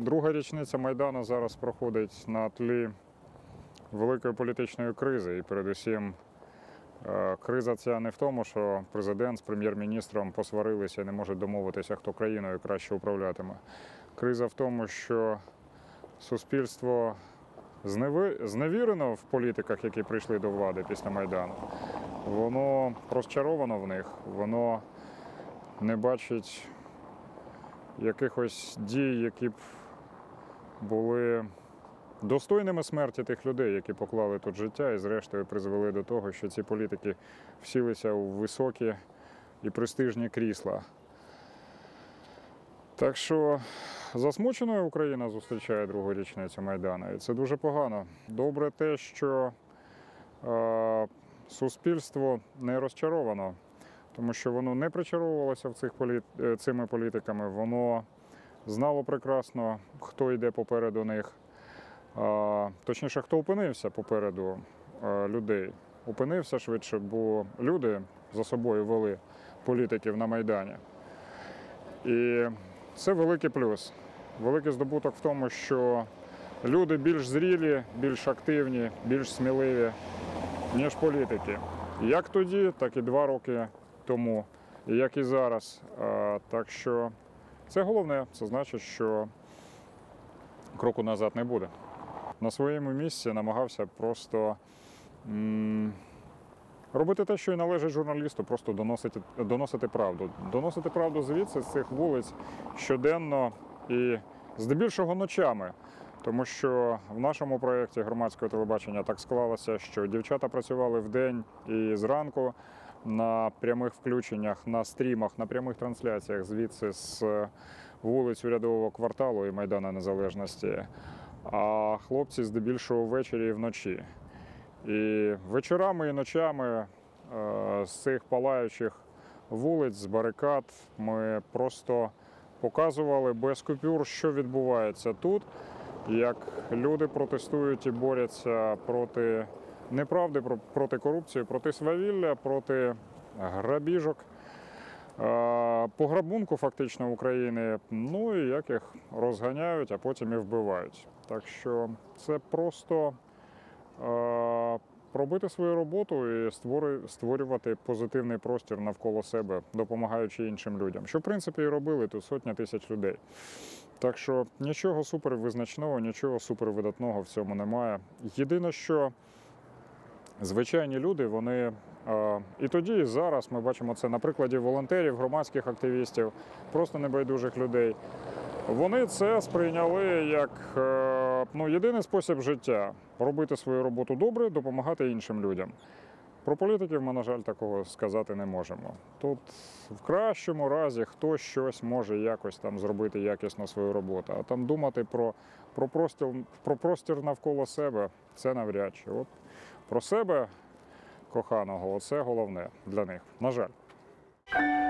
Друга річниця Майдану зараз проходить на тлі великої політичної кризи. І передусім криза ця не в тому, що президент з прем'єр-міністром посварилися і не можуть домовитися, хто країною краще управлятиме. Криза в тому, що суспільство зневірено в політиках, які прийшли до влади після Майдану. Воно розчаровано в них, воно не бачить якихось дій, які б були достойними смерті тих людей, які поклали тут життя і зрештою призвели до того, що ці політики всілися у високі і престижні крісла. Так що засмученою Україна зустрічає другу річницю Майдану, і це дуже погано. Добре те, що суспільство не розчаровано, тому що воно не причаровувалося цими політиками, воно знало прекрасно, хто йде попереду них, точніше, хто опинився попереду людей. Опинився швидше, бо люди за собою вели політиків на Майдані. І це великий плюс, великий здобуток в тому, що люди більш зрілі, більш активні, більш сміливі, ніж політики. Як тоді, так і 2 роки тому, як і зараз. Так що це головне, це значить, що кроку назад не буде. На своєму місці намагався просто робити те, що і належить журналісту, просто доносити правду. Доносити правду звідси, з цих вулиць, щоденно і здебільшого ночами. Тому що в нашому проєкті громадського телебачення так склалося, що дівчата працювали вдень і зранку на прямих включеннях, на стрімах, на прямих трансляціях звідси з вулиць Урядового кварталу і Майдана Незалежності, а хлопці здебільшого ввечері і вночі. І вечорами і ночами з цих палаючих вулиць, з барикад ми просто показували без купюр, що відбувається тут, як люди протестують і борються проти неправди, проти корупції, проти свавілля, проти грабіжок, пограбунку фактично України, ну і як їх розганяють, а потім і вбивають. Так що це просто робити свою роботу і створювати позитивний простір навколо себе, допомагаючи іншим людям, що, в принципі, і робили тут сотні тисяч людей. Так що нічого супервизначного, нічого супервидатного в цьому немає. Єдине, що звичайні люди, вони і тоді, і зараз, ми бачимо це на прикладі волонтерів, громадських активістів, просто небайдужих людей, вони це сприйняли як єдиний спосіб життя – робити свою роботу добре, допомагати іншим людям. Про політиків ми, на жаль, такого сказати не можемо. Тут в кращому разі хтось щось може якось там зробити якісно свою роботу, а там думати про простір навколо себе – це навряд чи. От про себе коханого – це головне для них, на жаль.